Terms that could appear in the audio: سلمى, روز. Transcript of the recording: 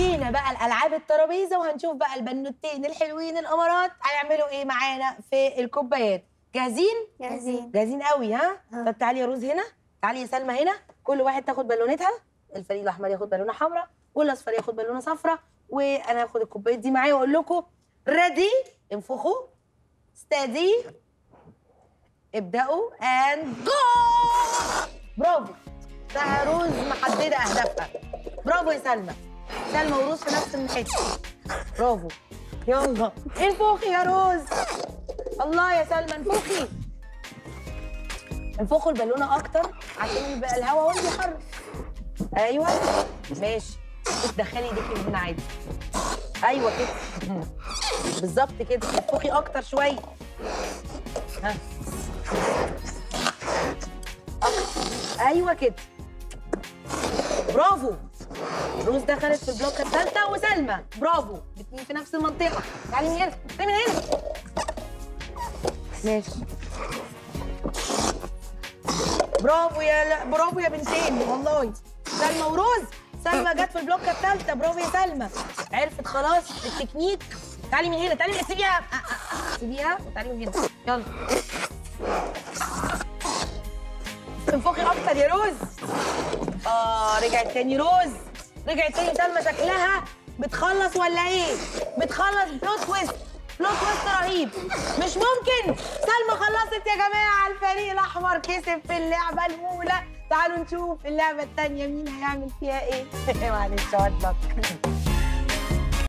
جينا بقى الالعاب الترابيزه وهنشوف بقى البنوتين الحلوين الامارات هيعملوا ايه معانا في الكوبايات. جاهزين؟ جاهزين جاهزين قوي. ها طب تعالي يا روز هنا، تعالي يا سلمى هنا، كل واحد تاخد بالونتها، الفريق الاحمر ياخد بالونه حمراء والاصفر ياخد بالونه صفراء، وانا هاخد الكوبايات دي معايا واقول لكم ريدي، انفخوا، ستادي، ابداوا، اند جو. برافو. روز محدده اهدافها. برافو يا سلمى. سلمى وروز في نفس الحته. برافو. يلا انفخي يا روز. الله يا سلمى انفخي. انفخوا البالونه اكتر عشان يبقى الهواء هو اللي يحرك. ايوه ماشي. تدخلي ايديكي هنا عادي. ايوه كده. بالظبط كده. انفخي اكتر شويه. ها. ايوه كده. برافو. روز دخلت في البلوكه الثالثه وسلمى. برافو. الاثنين في نفس المنطقه. تعالي من هنا، تعالي من هنا. ماشي. برافو يا برافو يا بنتين والله. سلمى وروز. سلمى جت في البلوكه الثالثه. برافو يا سلمى. عرفت خلاص التكنيك. تعالي من هنا، تعالي من هنا، سيبيها سيبيها وتعالي من هنا. يلا. انفخي اكتر يا روز. رجعت تاني روز، رجعت تاني سلمى. شكلها بتخلص ولا ايه؟ بتخلص. بلوت تويست، بلوت تويست رهيب. مش ممكن. سلمى خلصت يا جماعه. الفريق الاحمر كسب في اللعبه الاولى. تعالوا نشوف اللعبه الثانيه مين هيعمل فيها ايه. معلش شوت لك.